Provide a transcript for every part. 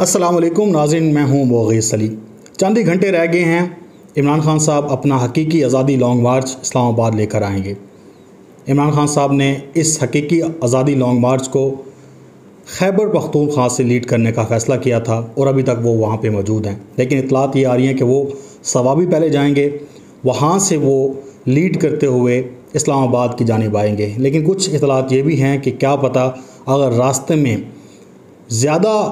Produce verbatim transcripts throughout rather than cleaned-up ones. अस्सलाम वालेकुम नाज़रीन, मैं हूँ मुगीस अली। चंद ही घंटे रह गए हैं, इमरान खान साहब अपना हकीकी आज़ादी लॉन्ग मार्च इस्लामाबाद लेकर आएंगे। इमरान खान साहब ने इस हकीकी आज़ादी लॉन्ग मार्च को खैबर पख्तूनख्वा से लीड करने का फ़ैसला किया था और अभी तक वो वहाँ पे मौजूद हैं, लेकिन इतलात ये आ रही हैं कि वो सवाबी पहले जाएंगे, वहाँ से वो लीड करते हुए इस्लामाबाद की जानिब आएंगे। लेकिन कुछ इतलात ये भी हैं कि क्या पता अगर रास्ते में ज़्यादा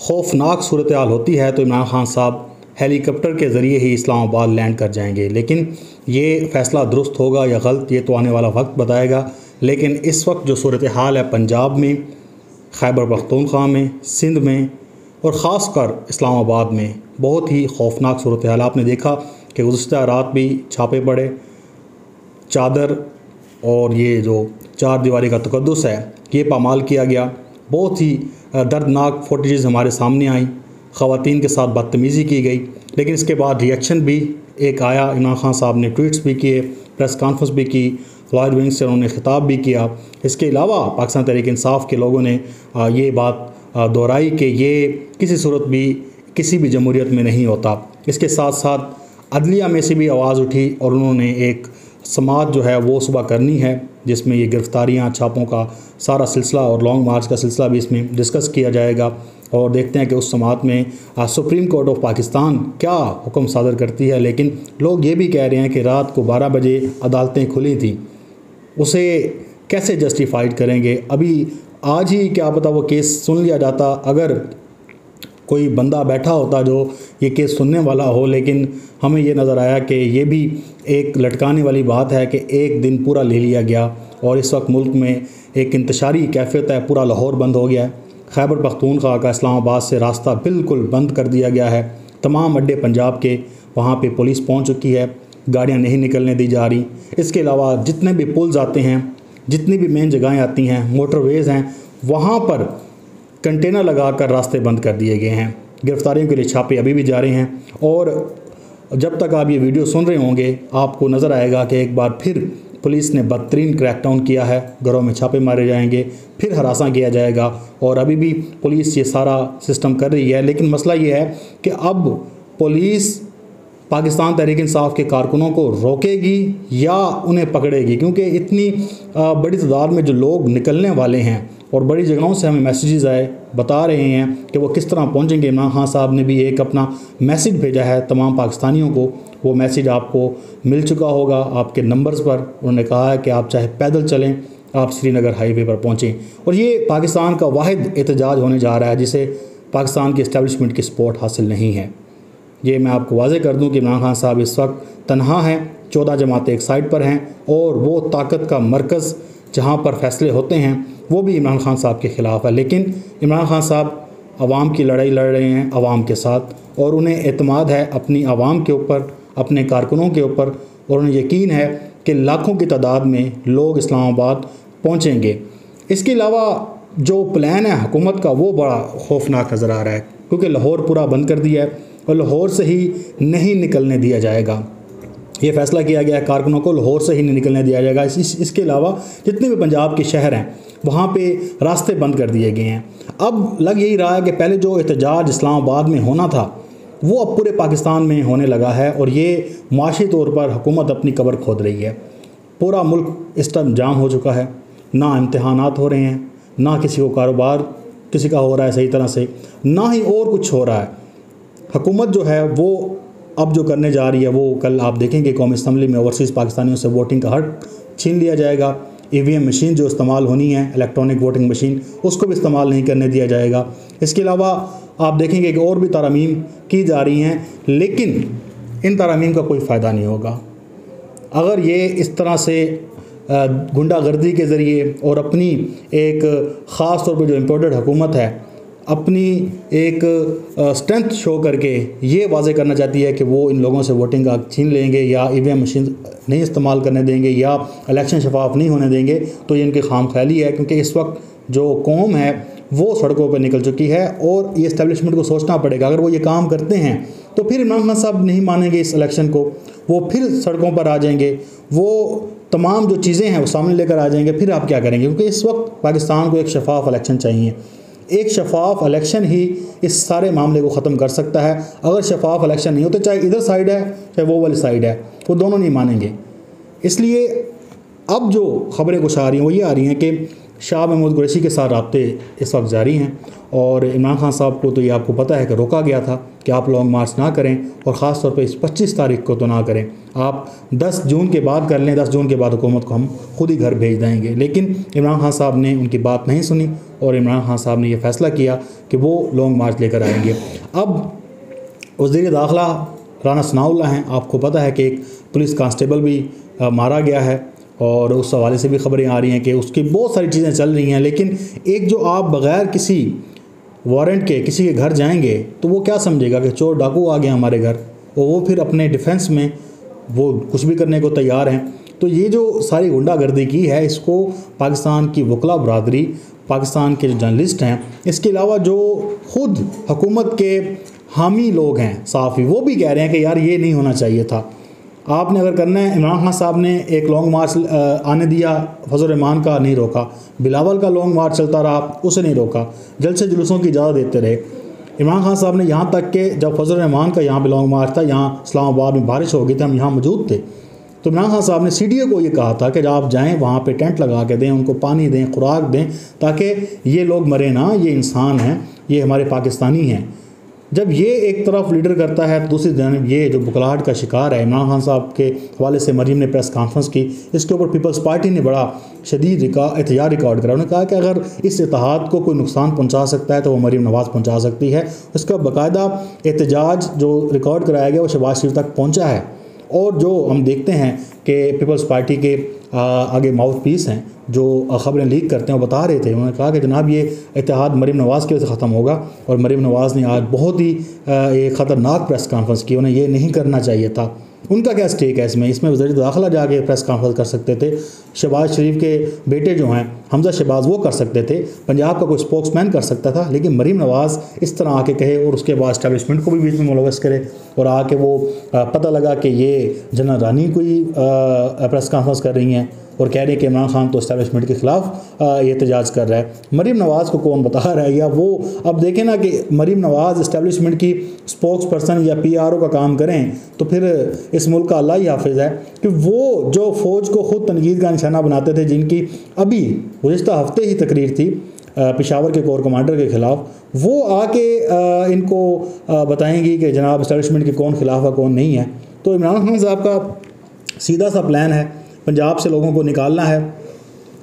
खौफनाक सूरत हाल होती है तो इमरान खान साहब हेलीकॉप्टर के ज़रिए ही इस्लामाबाद लैंड कर जाएंगे। लेकिन ये फ़ैसला दुरुस्त होगा या गलत, ये तो आने वाला वक्त बताएगा। लेकिन इस वक्त जो सूरत हाल है पंजाब में, खैबर पख्तूनख्वा में, सिंध में और ख़ास कर इस्लामाबाद में बहुत ही खौफनाक सूरत हाल। आपने देखा कि गुज़श्ता रात भी छापे पड़े, चादर और ये जो चार दीवारी का तकद्दुस है ये पामाल किया गया। बहुत ही दर्दनाक फोटेज़ हमारे सामने आई, ख़वातीन के साथ बदतमीज़ी की गई। लेकिन इसके बाद रिएक्शन भी एक आया, इमरान खान साहब ने ट्वीट्स भी किए, प्रेस कॉन्फ्रेंस भी की, फ्लाइट विंग से उन्होंने ख़िताब भी किया। इसके अलावा पाकिस्तान तहरीक-ए-इंसाफ के लोगों ने ये बात दोहराई कि ये किसी सूरत भी किसी भी जमहूरियत में नहीं होता। इसके साथ साथ अदलिया में से भी आवाज़ उठी और उन्होंने एक समात जो है वो सुबह करनी है, जिसमें ये गिरफ़्तारियाँ, छापों का सारा सिलसिला और लॉन्ग मार्च का सिलसिला भी इसमें डिस्कस किया जाएगा। और देखते हैं कि उस समात में सुप्रीम कोर्ट ऑफ पाकिस्तान क्या हुक्म सादर करती है। लेकिन लोग ये भी कह रहे हैं कि रात को बारह बजे अदालतें खुली थीं, उसे कैसे जस्टिफाइड करेंगे। अभी आज ही क्या पता वो केस सुन लिया जाता अगर कोई बंदा बैठा होता जो ये केस सुनने वाला हो। लेकिन हमें ये नज़र आया कि ये भी एक लटकाने वाली बात है कि एक दिन पूरा ले लिया गया और इस वक्त मुल्क में एक इंतशारी कैफियत है। पूरा लाहौर बंद हो गया है, खैबर पख्तूनख्वा का इस्लामाबाद से रास्ता बिल्कुल बंद कर दिया गया है। तमाम अड्डे पंजाब के वहाँ पे पुलिस पहुँच चुकी है, गाड़ियाँ नहीं निकलने दी जा रही। इसके अलावा जितने भी पुल्स आते हैं, जितनी भी मेन जगहें आती हैं, मोटरवेज़ हैं, वहाँ पर कंटेनर लगा कर रास्ते बंद कर दिए गए हैं। गिरफ़्तारियों के लिए छापे अभी भी जारी हैं। और जब तक आप ये वीडियो सुन रहे होंगे आपको नज़र आएगा कि एक बार फिर पुलिस ने बदतरीन क्रैकडाउन किया है। घरों में छापे मारे जाएंगे, फिर हरासा किया जाएगा और अभी भी पुलिस ये सारा सिस्टम कर रही है। लेकिन मसला ये है कि अब पुलिस पाकिस्तान तहरीक इंसाफ के कारकुनों को रोकेगी या उन्हें पकड़ेगी, क्योंकि इतनी बड़ी तादाद में जो लोग निकलने वाले हैं और बड़ी जगहों से हमें मैसेजेस आए बता रहे हैं कि वो किस तरह पहुंचेंगे। इमरान खान साहब ने भी एक अपना मैसेज भेजा है तमाम पाकिस्तानियों को, वो मैसेज आपको मिल चुका होगा आपके नंबर्स पर। उन्होंने कहा है कि आप चाहे पैदल चलें, आप श्रीनगर हाईवे पर पहुंचें। और ये पाकिस्तान का वाहिद एहतजाज होने जा रहा है जिसे पाकिस्तान की इस्टेबलिशमेंट की सपोर्ट हासिल नहीं है। ये मैं आपको वाजे कर दूं कि इमरान खान साहब इस वक्त तनहा हैं, चौदह जमातें एक साइड पर हैं और वो ताकत का मरकज़ जहाँ पर फैसले होते हैं वो भी इमरान खान साहब के ख़िलाफ़ है। लेकिन इमरान खान साहब आवाम की लड़ाई लड़ रहे हैं आवाम के साथ, और उन्हें एतमाद है अपनी आवाम के ऊपर, अपने कारकुनों के ऊपर, और उन्हें यकीन है कि लाखों की तादाद में लोग इस्लामाबाद पहुँचेंगे। इसके अलावा जो प्लान है हुकूमत का वो बड़ा खौफनाक नज़र आ रहा है, क्योंकि लाहौर पूरा बंद कर दिया है और लाहौर से ही नहीं निकलने दिया जाएगा। ये फ़ैसला किया गया है कारकुनों को लाहौर से ही नहीं निकलने दिया जाएगा। इस, इस, इसके अलावा जितने भी पंजाब के शहर हैं वहाँ पे रास्ते बंद कर दिए गए हैं। अब लग यही रहा है कि पहले जो एहतजाज इस्लामाबाद में होना था वो अब पूरे पाकिस्तान में होने लगा है और ये माशी तौर पर हुकूमत अपनी कब्र खोद रही है। पूरा मुल्क इस टाइम जाम हो चुका है, ना इम्तहानात हो रहे हैं, ना किसी को कारोबार किसी का हो रहा है सही तरह से, ना ही और कुछ हो रहा है। हुकूमत जो है वो अब जो करने जा रही है वो कल आप देखेंगे कौमी असम्बली में ओवरसीज़ पाकिस्तानियों से वोटिंग का हक छीन लिया जाएगा। ई वी एम मशीन जो इस्तेमाल होनी है, इलेक्ट्रॉनिक वोटिंग मशीन, उसको भी इस्तेमाल नहीं करने दिया जाएगा। इसके अलावा आप देखेंगे कि और भी तरामीम की जा रही हैं, लेकिन इन तरामीम का कोई फ़ायदा नहीं होगा अगर ये इस तरह से गुंडागर्दी के ज़रिए और अपनी एक ख़ास तौर पर जो इम्पोर्टेड हुकूमत है अपनी एक स्ट्रेंथ शो करके ये वाजे करना चाहती है कि वो इन लोगों से वोटिंग का हक छीन लेंगे या ई वी एम मशीन नहीं इस्तेमाल करने देंगे या इलेक्शन शफाफ नहीं होने देंगे, तो ये इनके खाम ख्याली है। क्योंकि इस वक्त जो कौम है वो सड़कों पर निकल चुकी है और ये इस्टेब्लिशमेंट को सोचना पड़ेगा अगर वो ये काम करते हैं तो फिर इमरान खान साहब नहीं मानेंगे इस इलेक्शन को, वो फिर सड़कों पर आ जाएंगे, वो तमाम जो चीज़ें हैं वो सामने लेकर आ जाएंगे। फिर आप क्या करेंगे, क्योंकि इस वक्त पाकिस्तान को एक शफाफ इलेक्शन चाहिए। एक शफाफ इलेक्शन ही इस सारे मामले को ख़त्म कर सकता है। अगर शफाफ इलेक्शन नहीं होते, चाहे इधर साइड है चाहे वो वाली साइड है, वो दोनों नहीं मानेंगे। इसलिए अब जो खबरें कुछ आ रही हैं वो ये आ रही हैं कि शाह महमूद कुरैशी के साथ रबते इस वक्त जारी हैं, और इमरान खान साहब को तो ये आपको पता है कि रोका गया था कि आप लॉन्ग मार्च ना करें, और ख़ास तौर पे इस पच्चीस तारीख को तो ना करें, आप दस जून के बाद कर लें, दस जून के बाद हुकूमत को हम खुद ही घर भेज देंगे। लेकिन इमरान खान साहब ने उनकी बात नहीं सुनी और इमरान खान साहब ने यह फ़ैसला किया कि वो लॉन्ग मार्च लेकर आएंगे। अब वज़ीर दाखिला राना सनाउल्लाह हैं, आपको पता है कि एक पुलिस कांस्टेबल भी आ, मारा गया है, और उस हवाले से भी खबरें आ रही हैं कि उसकी बहुत सारी चीज़ें चल रही हैं। लेकिन एक जो आप बग़ैर किसी वारंट के किसी के घर जाएंगे तो वो क्या समझेगा कि चोर डाकू आ गए हमारे घर, और वो फिर अपने डिफेंस में वो कुछ भी करने को तैयार हैं। तो ये जो सारी गुंडागर्दी की है, इसको पाकिस्तान की वकला बरदरी, पाकिस्तान के जो जर्नलिस्ट हैं, इसके अलावा जो खुद हुकूमत के हामी लोग हैं साफ़ी, वो भी कह रहे हैं कि यार ये नहीं होना चाहिए था। आपने अगर करना है, इमरान खान साहब ने एक लॉन्ग मार्च आने दिया, फ़ज़लुर रहमान का नहीं रोका, बिलावल का लॉन्ग मार्च चलता रहा, उसे नहीं रोका, जलसे जुलूसों की इजाज़त देते रहे। इमरान खान साहब ने यहाँ तक कि जब फ़ज़लुर रहमान का यहाँ पर लॉन्ग मार्च था, यहाँ इस्लामाबाद में बारिश हो गई थी, हम यहाँ मौजूद थे, तो इमरान खान साहब ने सी डी ओ को ये कहा था कि जब आप जाएँ वहाँ पर टेंट लगा के दें, उनको पानी दें, खुराक दें, ताकि ये लोग मरे ना, ये इंसान हैं, ये हमारे पाकिस्तानी हैं। जब ये एक तरफ लीडर करता है तो दूसरी जानब ये जो बुकलाहट का शिकार है। इमरान खान साहब के हवाले से मरीम ने प्रेस कॉन्फ्रेंस की, इसके ऊपर पीपल्स पार्टी ने बड़ा शदीद एहतजाज रिकॉर्ड करा। उन्होंने कहा कि अगर इस इतिहाद को कोई नुकसान पहुंचा सकता है तो वो मरीम नवाज पहुंचा सकती है। उसका बाकायदा एहतजाज जो रिकॉर्ड कराया गया वो शहबाज शरीफ तक पहुँचा है, और जो हम देखते हैं कि पीपल्स पार्टी के आगे माउथ पीस हैं जो खबरें लीक करते हैं, वो बता रहे थे, उन्होंने कहा कि जनाब ये इतिहाद मरीम नवाज की वजह से ख़त्म होगा। और मरीम नवाज ने आज बहुत ही एक ख़तरनाक प्रेस कॉन्फ्रेंस की, उन्हें ये नहीं करना चाहिए था। उनका क्या स्टेक है इसमें? इसमें वज़ीर दाखिला जाके प्रेस कॉन्फ्रेंस कर सकते थे, शहबाज शरीफ के बेटे जो हैं हमजा शहबाज वो कर सकते थे, पंजाब का कोई स्पोक्समैन कर सकता था। लेकिन मरीम नवाज इस तरह आके कहे और उसके बाद इस्टेबलिशमेंट को भी बीच में मुलवस करे, और आके वो पता लगा कि ये जनरल रानी कोई प्रेस कॉन्फ्रेंस कर रही हैं और कह रहे हैं कि इमरान खान तो इस्टेबलिशमेंट के ख़िलाफ़ एहतजाज कर रहा है। मरीम नवाज को कौन बता रहा है? या वो अब देखें ना कि मरीम नवाज इस्टेबलिशमेंट की स्पोक्स पर्सन या पी आर ओ का काम करें तो फिर इस मुल्क का अल्लाह ही हाफिज़ है कि वो जो फ़ौज को ख़ुद तनकीद का निशाना बनाते थे, जिनकी अभी गुज़श्ता हफ्ते ही तकरीर थी पेशावर के कोर कमांडर के ख़िलाफ़, वो आके इनको बताएंगी कि जनाब इस्टेबलिशमेंट के कौन ख़िलाफ़ है कौन नहीं है। तो इमरान खान साहब का सीधा सा प्लान है, पंजाब से लोगों को निकालना है,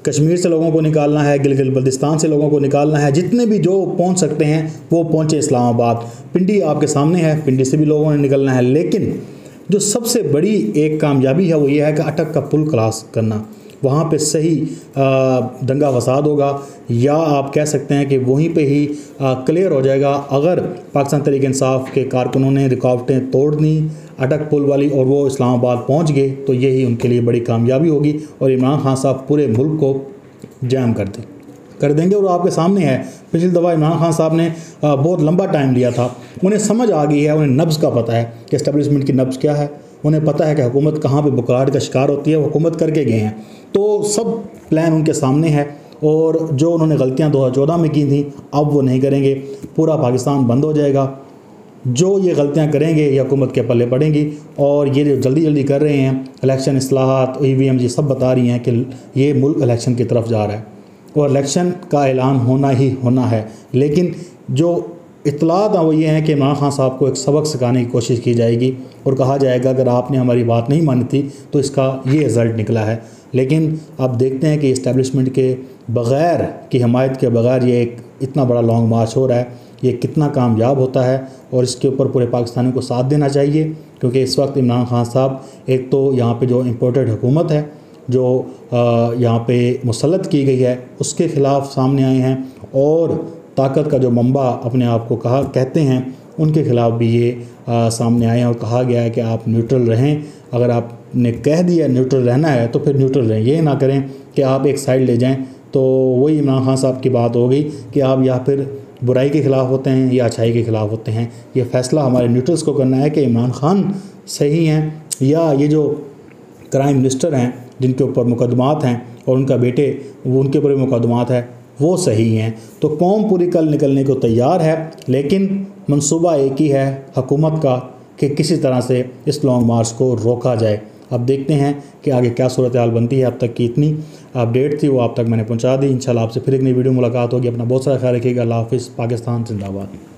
कश्मीर से लोगों को निकालना है, गिलगित बल्तिस्तान से लोगों को निकालना है, जितने भी जो पहुंच सकते हैं वो पहुंचे इस्लामाबाद। पिंडी आपके सामने है, पिंडी से भी लोगों ने निकलना है। लेकिन जो सबसे बड़ी एक कामयाबी है वो ये है कि अटक का पुल क्रॉस करना, वहाँ पे सही दंगा फसाद होगा, या आप कह सकते हैं कि वहीं पे ही क्लियर हो जाएगा। अगर पाकिस्तान तहरीक-ए-इंसाफ के कारकुनों ने रुकावटें तोड़ दी अटक पुल वाली और वो इस्लामाबाद पहुँच गए तो यही उनके लिए बड़ी कामयाबी होगी, और इमरान खान साहब पूरे मुल्क को जाम कर दें कर देंगे। और आपके सामने है, पिछली दफ़ा इमरान खान साहब ने बहुत लंबा टाइम लिया था, उन्हें समझ आ गई है, उन्हें नब्ज़ का पता है कि इस्टेबलिशमेंट की नब्ज़ क्या है, उन्हें पता है कि हुकूमत कहाँ पे बुकलाहट का शिकार होती है, हुकूमत करके गए हैं। तो सब प्लान उनके सामने है, और जो उन्होंने गलतियाँ दो हज़ार चौदह में की थी अब वो नहीं करेंगे। पूरा पाकिस्तान बंद हो जाएगा, जो ये गलतियाँ करेंगे ये हुकूमत के पल्ले पड़ेंगी। और ये जो जल्दी जल्दी कर रहे हैं इलेक्शन असलाहत, ई वी एम, ये सब बता रही हैं कि ये मुल्क इलेक्शन की तरफ जा रहा है, और इलेक्शन का ऐलान होना ही होना है। लेकिन जो इतलात हैं वो ये हैं कि इमरान खान साहब को एक सबक सिखाने की कोशिश की जाएगी और कहा जाएगा अगर आपने हमारी बात नहीं मानी थी तो इसका ये रिज़ल्ट निकला है। लेकिन अब देखते हैं कि इस्टेबलिशमेंट के बग़ैर की हमायत के बग़ैर ये एक इतना बड़ा लॉन्ग मार्च हो रहा है, ये कितना कामयाब होता है। और इसके ऊपर पूरे पाकिस्तानियों को साथ देना चाहिए, क्योंकि इस वक्त इमरान खान साहब एक तो यहाँ पर जो इम्पोर्टेड हुकूमत है जो यहाँ पे मुसलत की गई है उसके ख़िलाफ़ सामने आए हैं, और ताकत का जो मंबा अपने आप को कहा कहते हैं उनके ख़िलाफ़ भी ये आ, सामने आए हैं। और कहा गया है कि आप न्यूट्रल रहें, अगर आपने कह दिया न्यूट्रल रहना है तो फिर न्यूट्रल रहें, ये ना करें कि आप एक साइड ले जाएं। तो वही इमरान खान साहब की बात हो गई कि आप या फिर बुराई के ख़िलाफ़ होते हैं या अच्छाई के ख़िलाफ़ होते हैं। ये फ़ैसला हमारे न्यूट्रल्स को करना है कि इमरान खान सही हैं या ये जो क्राइम मिनिस्टर हैं जिनके ऊपर मुकदमात हैं और उनका बेटे वो उनके ऊपर भी मुकदमात है, वो सही हैं। तो कौम पूरी कल निकलने को तैयार है, लेकिन मनसूबा एक ही है हुकूमत का कि किसी तरह से इस लॉन्ग मार्च को रोका जाए। अब देखते हैं कि आगे क्या सूरत हाल बनती है। अब तक की इतनी अपडेट थी वो आप तक मैंने पहुंचा दी। इंशाल्लाह आपसे फिर एक नई वीडियो मुलाकात होगी। अपना बहुत सारा ख्याल रखिएगा। अल्लाह हाफिज़। पाकिस्तान जिंदाबाद।